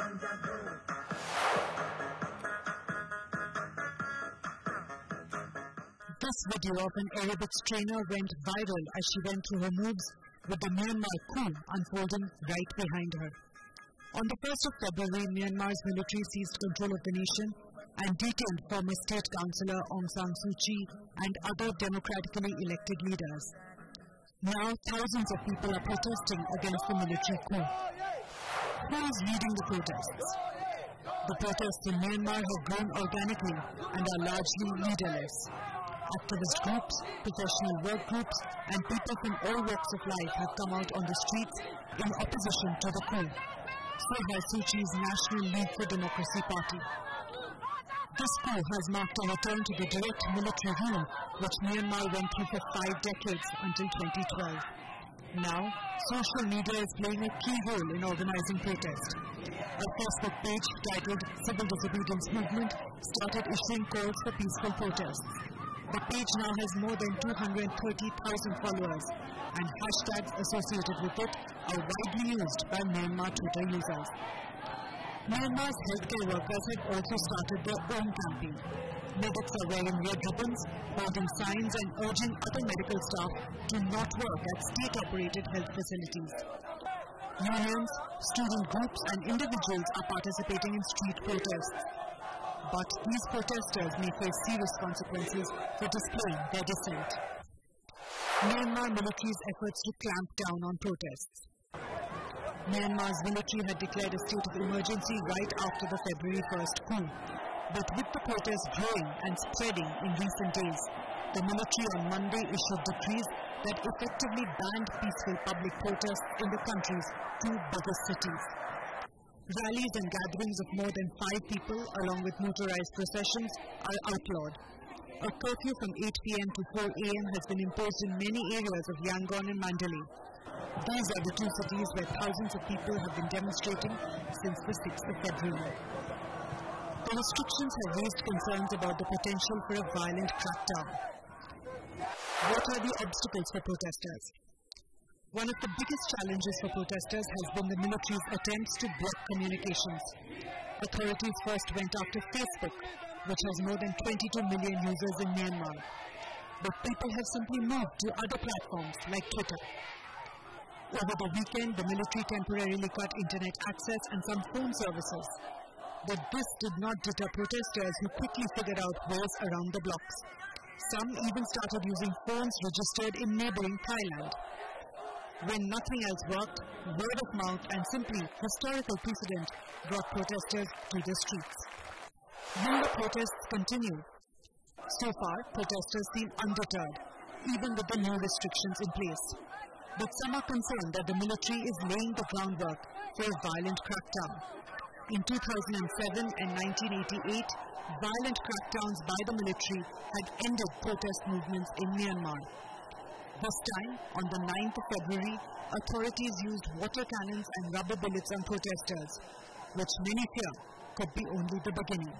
This video of an aerobics trainer went viral as she went through her moves with the Myanmar coup unfolding right behind her. On the 1st of February, Myanmar's military seized control of the nation and detained former state councillor Aung San Suu Kyi and other democratically elected leaders. Now thousands of people are protesting against the military coup. Who is leading the protests? The protests in Myanmar have grown organically and are largely leaderless. Activist groups, professional work groups and people from all walks of life have come out on the streets in opposition to the coup. So has Suu Kyi's National League for Democracy party. This coup has marked a return to the direct military rule which Myanmar went through for 5 decades until 2012. Now, social media is playing a key role in organizing protest. A Facebook page titled Civil Disobedience Movement started issuing calls for peaceful protests. The page now has more than 230,000 followers, and hashtags associated with it are widely used by Myanmar Twitter users. Myanmar's healthcare workers have also started their own campaign. Medics are wearing red ribbons, holding signs and urging other medical staff to not work at state-operated health facilities. Unions, student groups and individuals are participating in street protests. But these protesters may face serious consequences for displaying their dissent. Myanmar military's efforts to clamp down on protests. Myanmar's military had declared a state of emergency right after the February 1st coup. But with the protests growing and spreading in recent days, the military on Monday issued decrees that effectively banned peaceful public protests in the country's 2 biggest cities. Rallies and gatherings of more than 5 people along with motorized processions are outlawed. A curfew from 8 p.m. to 4 a.m. has been imposed in many areas of Yangon and Mandalay. These are the 2 cities where thousands of people have been demonstrating since the 6th of February. The restrictions have raised concerns about the potential for a violent crackdown. What are the obstacles for protesters? One of the biggest challenges for protesters has been the military's attempts to block communications. Authorities first went after Facebook, which has more than 22 million users in Myanmar. But people have simply moved to other platforms like Twitter. Over the weekend, the military temporarily cut internet access and some phone services. But this did not deter protesters who quickly figured out ways around the blocks. Some even started using phones registered in neighboring Thailand. When nothing else worked, word of mouth and simply historical precedent brought protesters to the streets. Will the protests continue? So far, protesters seem undeterred, even with the new restrictions in place. But some are concerned that the military is laying the groundwork for a violent crackdown. In 2007 and 1988, violent crackdowns by the military had ended protest movements in Myanmar. This time, on the 9th of February, authorities used water cannons and rubber bullets on protesters, which many fear could be only the beginning.